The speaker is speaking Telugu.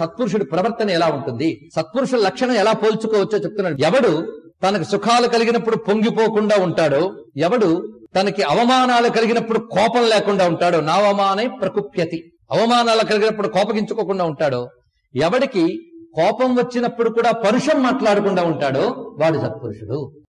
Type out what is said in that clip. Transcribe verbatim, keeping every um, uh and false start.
సత్పురుషుడి ప్రవర్తన ఎలా ఉంటుంది, సత్పురుషుల లక్షణం ఎలా పోల్చుకోవచ్చో చెప్తున్నాడు. ఎవడు తనకు సుఖాలు కలిగినప్పుడు పొంగిపోకుండా ఉంటాడో, ఎవడు తనకి అవమానాలు కలిగినప్పుడు కోపం లేకుండా ఉంటాడో, నావమానే ప్రకుప్యతి, అవమానాలు కలిగినప్పుడు కోపగించుకోకుండా ఉంటాడో, ఎవడికి కోపం వచ్చినప్పుడు కూడా పరుషం మాట్లాడకుండా ఉంటాడో వాడు సత్పురుషుడు.